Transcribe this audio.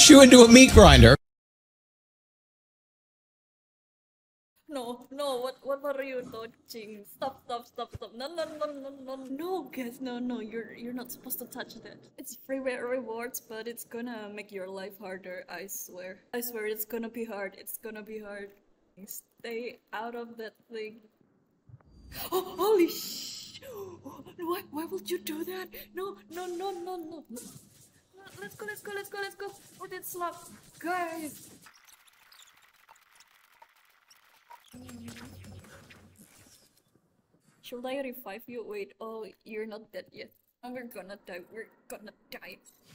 push you into a meat grinder. No, what are you touching? Stop. No, guys, no, you're not supposed to touch that. It's freeware rewards, but it's gonna make your life harder, I swear. I swear it's gonna be hard, Stay out of that thing. Oh, holy sh! Why would you do that? No. Let's go. Oh, that's love. Guys! Should I revive you? Wait, oh, you're not dead yet. We're gonna die.